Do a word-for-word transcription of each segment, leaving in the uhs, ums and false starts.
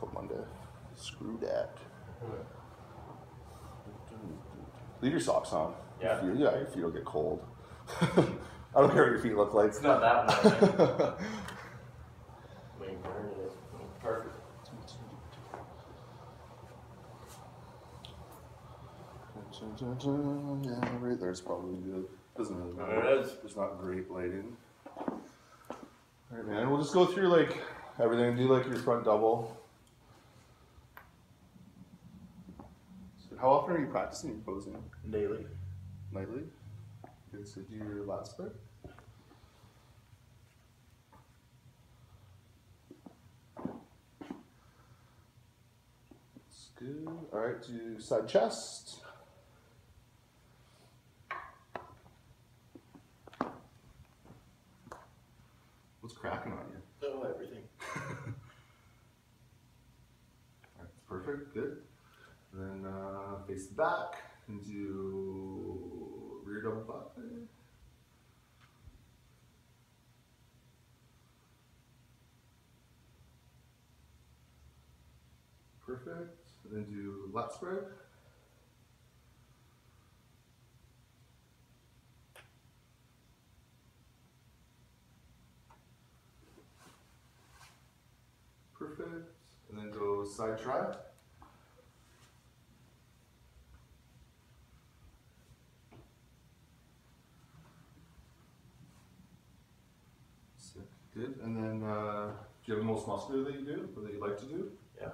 until Monday. Screw that. Leave your socks on. Yeah. Your feet, yeah, your feet will get cold. I don't care what your feet look like. It's not that one. Perfect. Yeah, right there's probably good. Doesn't really matter. There it is. It's not great lighting. Alright, man. We'll just go through like everything. Do like your front double. So how often are you practicing your posing? Daily. Nightly? Okay, so do your lat split. That's good. Alright, do side chest. What's cracking on you? Oh, everything. Alright, perfect, good. And then uh, face the back and do rear double butt. Perfect. And then do lat spread. Perfect. And then go side try. Sick. Good. And then uh, do you have the most muscular that you do or that you like to do? Yeah.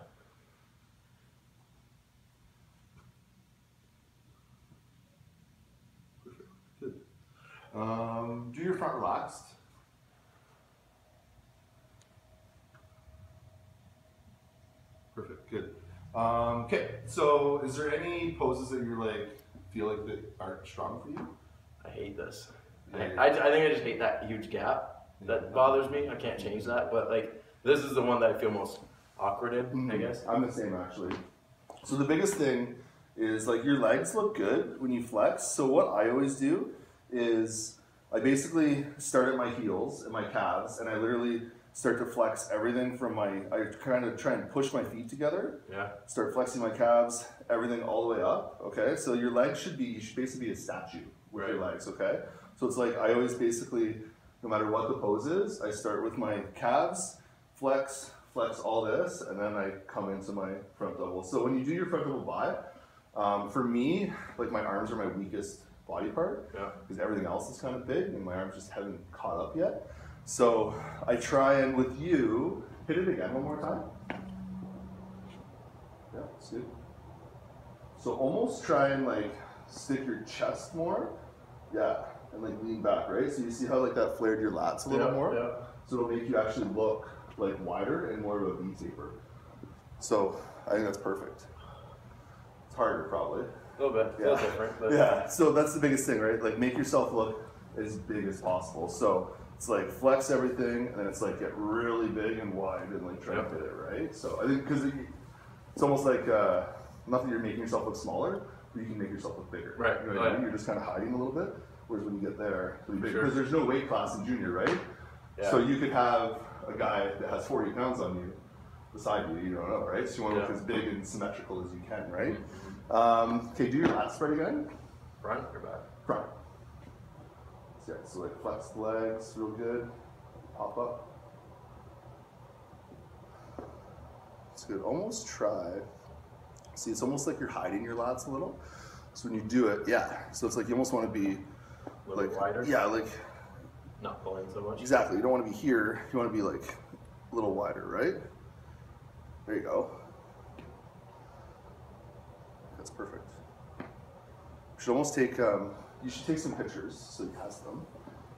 Perfect. Good. Um, do your front relaxed. Perfect, good. Um, okay, so is there any poses that you're like, feel like that aren't strong for you? I hate this. Yeah, I, I, I think I just hate that huge gap that yeah. bothers me. I can't change that, but like, this is the one that I feel most awkward in, mm-hmm. I guess. I'm the same actually. So the biggest thing is like your legs look good when you flex. So what I always do is I basically start at my heels and my calves and I literally start to flex everything from my, I kind of try and push my feet together. Yeah. Start flexing my calves, everything all the way up, okay? So your legs should be, you should basically be a statue with right. your legs, okay? So it's like, I always basically, no matter what the pose is, I start with my calves, flex, flex all this, and then I come into my front double. So when you do your front double by, um, for me, like my arms are my weakest body part, yeah. because everything else is kind of big and my arms just haven't caught up yet. So I try and with you, hit it again one more time. Yeah, see? So almost try and like stick your chest more. Yeah, and like lean back, right? So you see how like that flared your lats a little yeah, more? Yeah. So it'll make you actually look like wider and more of a V taper. So I think that's perfect. It's harder probably. A little bit, yeah. a little different. But... yeah, so that's the biggest thing, right? Like make yourself look as big as possible. So. It's like flex everything, and then it's like get really big and wide and like try yep. to fit it, right? So I think, because it, it's almost like, uh, not that you're making yourself look smaller, but you can make yourself look bigger. Right. You know what I mean? You're just kind of hiding a little bit, whereas when you get there, it'll be bigger. Because sure. there's no weight class in junior, right? Yeah. So you could have a guy that has forty pounds on you beside you, you don't know, right? So you want to yeah. look as big and symmetrical as you can, right? Mm-hmm. um, okay, do your lat spread again. Front or back? Front. Yeah, so like flex the legs real good, pop up. It's good, almost try. See, it's almost like you're hiding your lats a little. So when you do it, yeah. So it's like you almost want to be a little like, wider. Yeah, like. Not pulling so much. Exactly, you don't want to be here. You want to be like a little wider, right? There you go. That's perfect. You should almost take, um, you should take some pictures so you have them.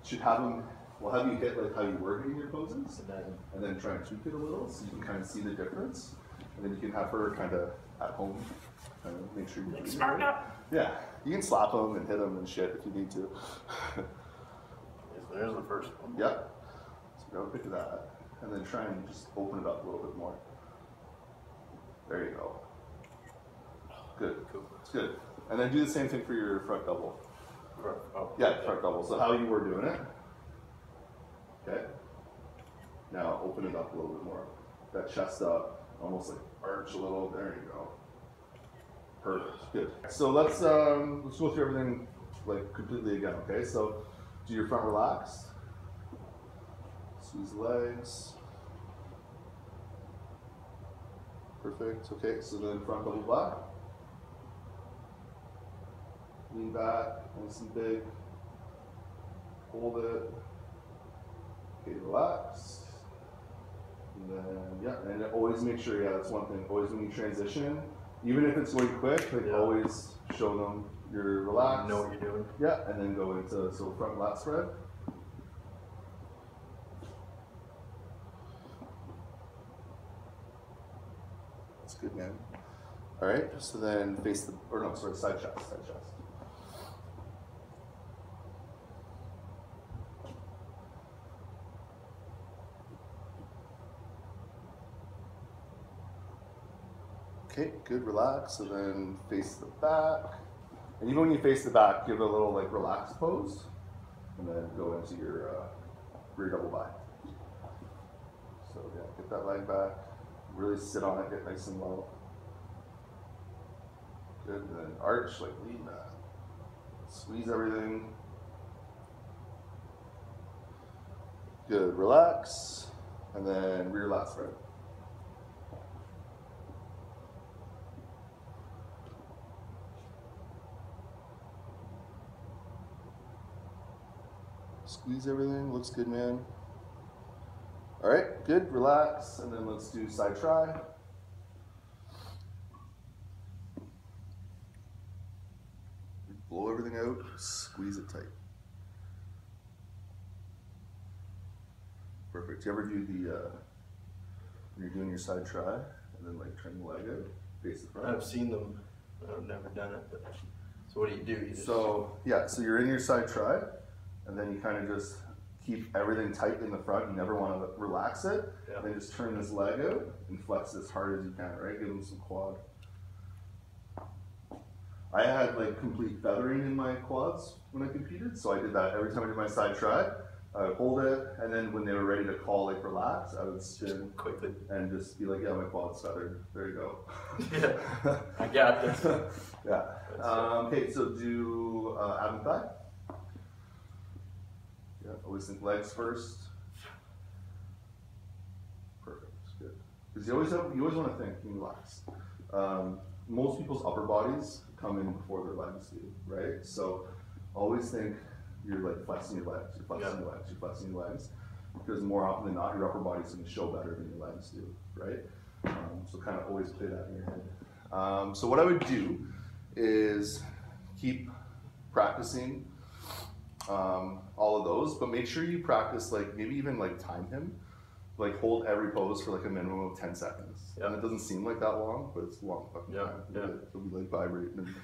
Should have them, we'll have you hit like how you were hitting your poses and then, and then try and tweak it a little so you can kind of see the difference. And then you can have her kind of at home, kind of make sure you like smart up. Yeah, you can slap them and hit them and shit if you need to. There's the first one. Yep. So grab a pic of that and then try and just open it up a little bit more. There you go. Good, cool. It's good. And then do the same thing for your front double. Oh, yeah, front double. So how you were doing it. Okay. Now open it up a little bit more. That chest up. almost like arch a little. There you go. Perfect. Good. So let's um let's go through everything like completely again. Okay. So do your front relaxed. Squeeze the legs. Perfect. Okay. So then front double back. Lean back. Nice and big. Hold it. Okay. Relax. And then, yeah, and always make sure, yeah, that's one thing, always when you transition, even if it's going quick, like yeah. always show them you're relaxed. Know what you're doing. Yeah, and then go into, so front lat spread. That's good, man. All right, so then face the, or no, sorry, side chest, side chest. Okay, good, relax, and then face the back. And even when you face the back, give it a little like relaxed pose, and then go into your uh, rear double bind. So yeah, get that leg back, really sit on it, get nice and low. Good, and then arch, like lean back. Squeeze everything. Good, relax, and then rear lat spread. Squeeze everything, looks good, man. All right, good, relax, and then let's do side try. Blow everything out, squeeze it tight. Perfect. You ever do the, uh, when you're doing your side try, and then like turn the leg out, face the front? I've seen them, I've never done it, but, so what do you do? You just... So, yeah, so you're in your side try, and then you kind of just keep everything tight in the front. You never want to relax it. Yeah. And then just turn this leg out and flex as hard as you can, right? Give them some quad. I had like complete feathering in my quads when I competed, so I did that every time I did my side try. I would hold it, and then when they were ready to call, like relax, I would spin quickly and just be like, yeah, my quad's feathered. There you go. Yeah, I got this. Yeah. Um, okay, so do uh, ab and thigh. Yeah, always think legs first. Perfect, good. Because you always have, you always want to think and relax. Um, most people's upper bodies come in before their legs do, right? So always think you're like flexing your legs, you're flexing yeah. your legs, you're flexing your legs, because more often than not, your upper body's going to show better than your legs do, right? Um, so kind of always play that in your head. Um, so what I would do is keep practicing Um, all of those, but make sure you practice, like maybe even like time him, like hold every pose for like a minimum of ten seconds. Yep. And it doesn't seem like that long, but it's a long fucking yeah, time. Yeah. It'll be like vibrating and